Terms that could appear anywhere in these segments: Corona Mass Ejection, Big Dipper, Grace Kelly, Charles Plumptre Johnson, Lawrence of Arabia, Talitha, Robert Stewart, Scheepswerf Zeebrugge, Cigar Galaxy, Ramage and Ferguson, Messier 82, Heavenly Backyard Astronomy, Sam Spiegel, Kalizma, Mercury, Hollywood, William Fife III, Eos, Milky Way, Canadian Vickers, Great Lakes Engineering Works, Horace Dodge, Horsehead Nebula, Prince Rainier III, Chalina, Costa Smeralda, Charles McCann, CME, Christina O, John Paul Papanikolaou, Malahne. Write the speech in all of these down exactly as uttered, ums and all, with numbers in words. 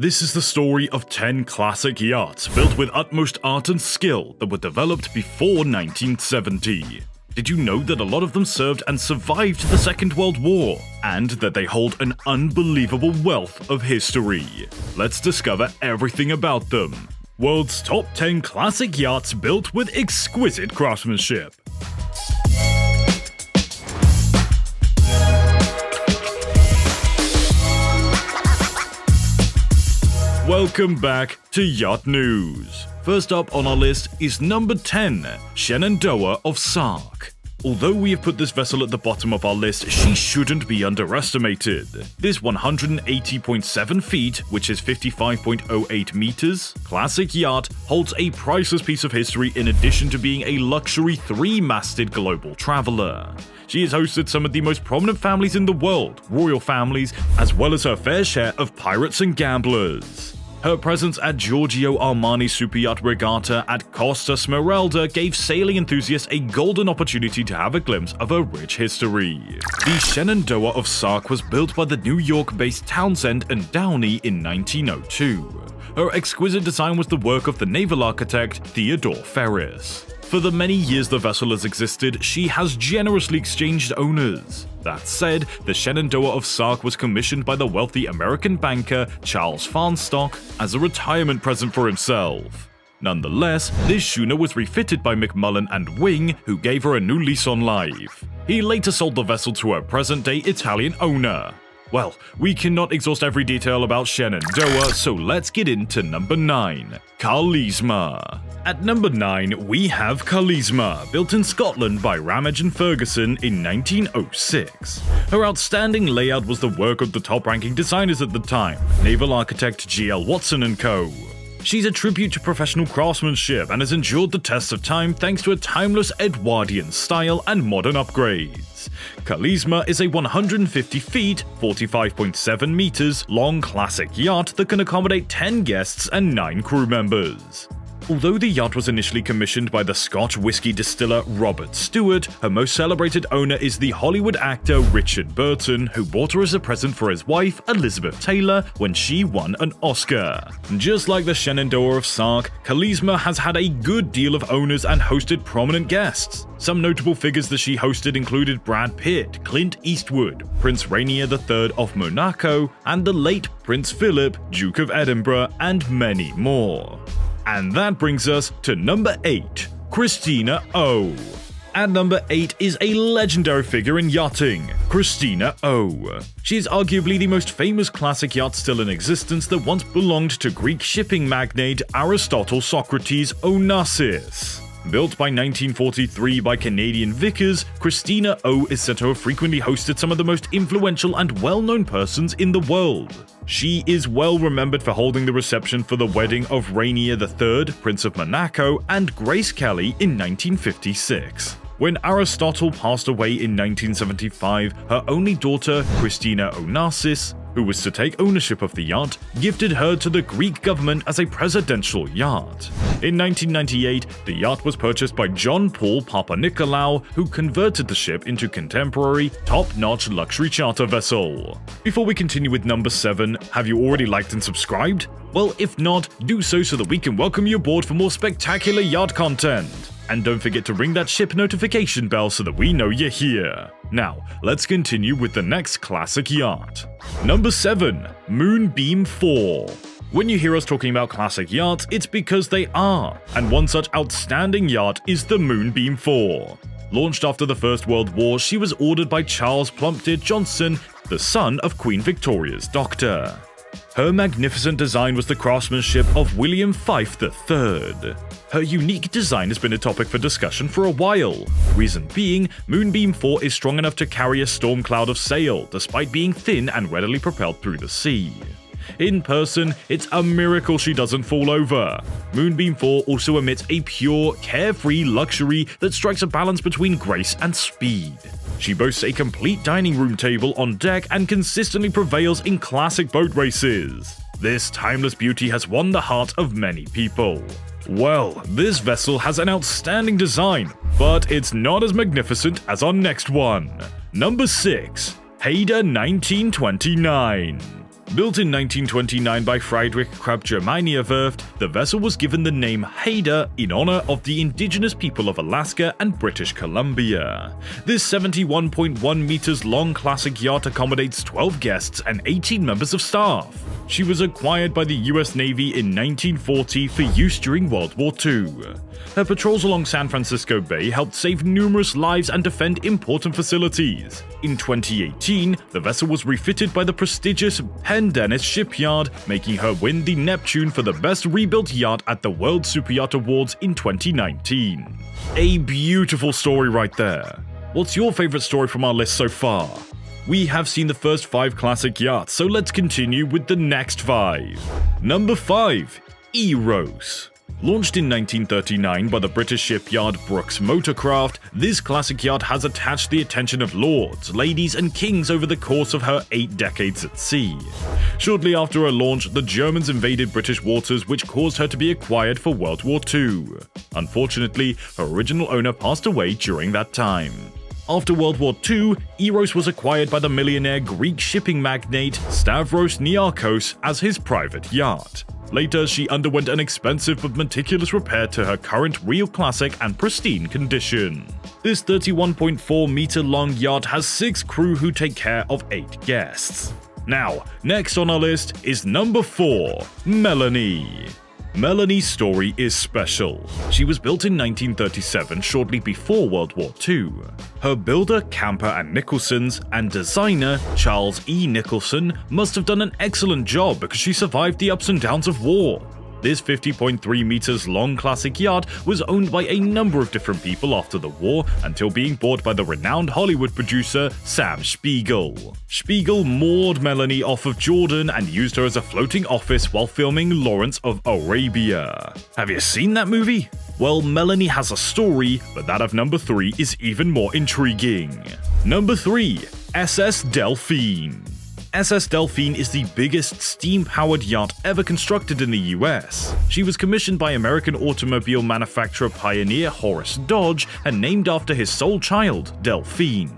This is the story of ten classic yachts built with utmost art and skill that were developed before nineteen seventy. Did you know that a lot of them served and survived the Second World War, and that they hold an unbelievable wealth of history? Let's discover everything about them. World's Top ten Classic Yachts Built with Exquisite Craftsmanship. Welcome back to Yacht News. First up on our list is number ten, Shenandoah of Sark. Although we have put this vessel at the bottom of our list, she shouldn't be underestimated. This one hundred eighty point seven feet, which is fifty-five point oh eight meters, classic yacht holds a priceless piece of history in addition to being a luxury three-masted global traveler. She has hosted some of the most prominent families in the world, royal families, as well as her fair share of pirates and gamblers. Her presence at Giorgio Armani's superyacht regatta at Costa Smeralda gave sailing enthusiasts a golden opportunity to have a glimpse of her rich history. The Shenandoah of Sark was built by the New York-based Townsend and Downey in nineteen oh two. Her exquisite design was the work of the naval architect Theodore Ferris. For the many years the vessel has existed, she has generously exchanged owners. That said, the Shenandoah of Sark was commissioned by the wealthy American banker Charles Farnstock as a retirement present for himself. Nonetheless, this schooner was refitted by McMullen and Wing, who gave her a new lease on life. He later sold the vessel to her present-day Italian owner. Well, we cannot exhaust every detail about Shenandoah, so let's get into number nine, Kalizma. At number nine, we have Kalizma, built in Scotland by Ramage and Ferguson in nineteen oh six. Her outstanding layout was the work of the top-ranking designers at the time, naval architect G L Watson and co. She's a tribute to professional craftsmanship and has endured the test of time thanks to a timeless Edwardian style and modern upgrades. Kalizma is a one hundred fifty feet, forty-five point seven meters long classic yacht that can accommodate ten guests and nine crew members. Although the yacht was initially commissioned by the Scotch whiskey distiller Robert Stewart, her most celebrated owner is the Hollywood actor Richard Burton, who bought her as a present for his wife, Elizabeth Taylor, when she won an Oscar. Just like the Shenandoah of Sark, Kalizma has had a good deal of owners and hosted prominent guests. Some notable figures that she hosted included Brad Pitt, Clint Eastwood, Prince Rainier the third of Monaco, and the late Prince Philip, Duke of Edinburgh, and many more. And that brings us to number eight, Christina O. At number eight is a legendary figure in yachting, Christina O. She is arguably the most famous classic yacht still in existence that once belonged to Greek shipping magnate Aristotle Socrates Onassis. Built by nineteen forty-three by Canadian Vickers, Christina O is said to have frequently hosted some of the most influential and well-known persons in the world. She is well remembered for holding the reception for the wedding of Rainier the third, Prince of Monaco, and Grace Kelly in nineteen fifty-six. When Aristotle passed away in nineteen seventy-five, her only daughter, Christina Onassis, who was to take ownership of the yacht, gifted her to the Greek government as a presidential yacht. In nineteen ninety-eight, the yacht was purchased by John Paul Papanikolaou, who converted the ship into contemporary, top-notch luxury charter vessel. Before we continue with number seven, have you already liked and subscribed? Well, if not, do so so that we can welcome you aboard for more spectacular yacht content. And don't forget to ring that ship notification bell so that we know you're here. Now, let's continue with the next classic yacht. Number seven, Moonbeam four. When you hear us talking about classic yachts, it's because they are, and one such outstanding yacht is the Moonbeam four. Launched after the First World War, she was ordered by Charles Plumptre Johnson, the son of Queen Victoria's doctor. Her magnificent design was the craftsmanship of William Fife the third. Her unique design has been a topic for discussion for a while. Reason being, Moonbeam four is strong enough to carry a storm cloud of sail, despite being thin and readily propelled through the sea. In person, it's a miracle she doesn't fall over. Moonbeam four also emits a pure, carefree luxury that strikes a balance between grace and speed. She boasts a complete dining room table on deck and consistently prevails in classic boat races. This timeless beauty has won the heart of many people. Well, this vessel has an outstanding design, but it's not as magnificent as our next one. Number six, Haida nineteen twenty-nine. Built in nineteen twenty-nine by Friedrich Krupp Germaniawerft, the vessel was given the name Haida in honor of the indigenous people of Alaska and British Columbia. This seventy-one point one meters long classic yacht accommodates twelve guests and eighteen members of staff. She was acquired by the U S Navy in nineteen forty for use during World War Two. Her patrols along San Francisco Bay helped save numerous lives and defend important facilities. In twenty eighteen, the vessel was refitted by the prestigious Penn Dennis Shipyard, making her win the Neptune for the best rebuilt yacht at the World Superyacht Awards in twenty nineteen. A beautiful story right there. What's your favorite story from our list so far? We have seen the first five classic yachts, so let's continue with the next five. Number five, Eros. Launched in nineteen thirty-nine by the British shipyard Brooks Motorcraft, this classic yacht has attached the attention of lords, ladies and kings over the course of her eight decades at sea. Shortly after her launch, the Germans invaded British waters, which caused her to be acquired for World War Two. Unfortunately, her original owner passed away during that time. After World War Two, Eros was acquired by the millionaire Greek shipping magnate Stavros Niarchos as his private yacht. Later, she underwent an expensive but meticulous repair to her current real classic and pristine condition. This thirty-one point four meter long yacht has six crew who take care of eight guests. Now, next on our list is number four, Malahne. Malahne's story is special. She was built in nineteen thirty-seven, shortly before World War Two. Her builder, Camper and Nicholson's, and designer, Charles E. Nicholson, must have done an excellent job because she survived the ups and downs of war. This fifty point three meters long classic yacht was owned by a number of different people after the war until being bought by the renowned Hollywood producer Sam Spiegel. Spiegel moored Malahne off of Jordan and used her as a floating office while filming Lawrence of Arabia. Have you seen that movie? Well, Malahne has a story, but that of number three is even more intriguing. Number three, S S Delphine. S S Delphine is the biggest steam-powered yacht ever constructed in the U S. She was commissioned by American automobile manufacturer pioneer Horace Dodge and named after his sole child, Delphine.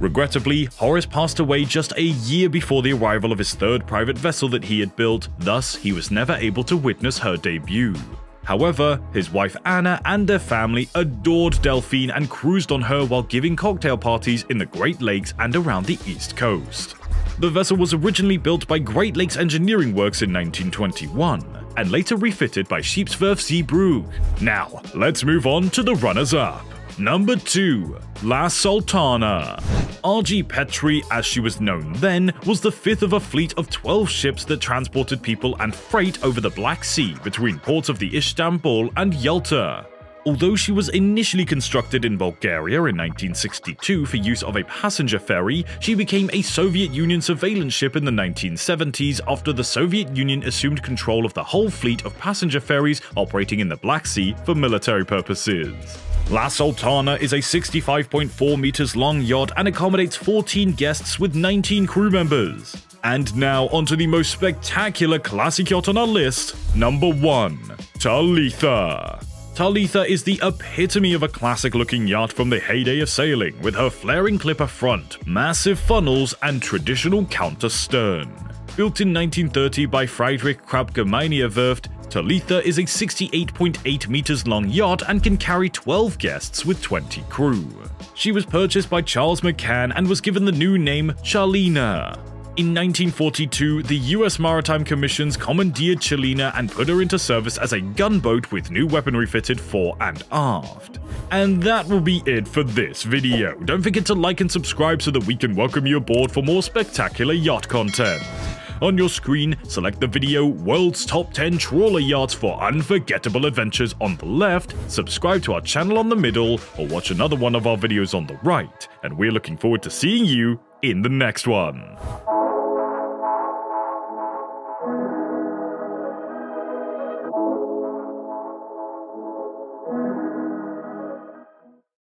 Regrettably, Horace passed away just a year before the arrival of his third private vessel that he had built, thus he was never able to witness her debut. However, his wife Anna and their family adored Delphine and cruised on her while giving cocktail parties in the Great Lakes and around the East Coast. The vessel was originally built by Great Lakes Engineering Works in nineteen twenty-one, and later refitted by Scheepswerf Zeebrugge. Now, let's move on to the runners-up. Number two, La Sultana. R G Petrie, as she was known then, was the fifth of a fleet of twelve ships that transported people and freight over the Black Sea between ports of the Istanbul and Yalta. Although she was initially constructed in Bulgaria in nineteen sixty-two for use of a passenger ferry, she became a Soviet Union surveillance ship in the nineteen seventies after the Soviet Union assumed control of the whole fleet of passenger ferries operating in the Black Sea for military purposes. La Sultana is a sixty-five point four meters long yacht and accommodates fourteen guests with nineteen crew members. And now onto the most spectacular classic yacht on our list, number one, Talitha. Talitha is the epitome of a classic-looking yacht from the heyday of sailing, with her flaring clipper front, massive funnels, and traditional counter-stern. Built in nineteen thirty by Friedrich Krupp Germaniawerft, Talitha is a sixty-eight point eight meters long yacht and can carry twelve guests with twenty crew. She was purchased by Charles McCann and was given the new name Chalina. In nineteen forty-two, the U S Maritime Commissions commandeered Chalina and put her into service as a gunboat with new weaponry fitted fore and aft. And that will be it for this video. Don't forget to like and subscribe so that we can welcome you aboard for more spectacular yacht content. On your screen, select the video World's Top ten Trawler Yachts for Unforgettable Adventures on the left, subscribe to our channel on the middle, or watch another one of our videos on the right. And we're looking forward to seeing you in the next one.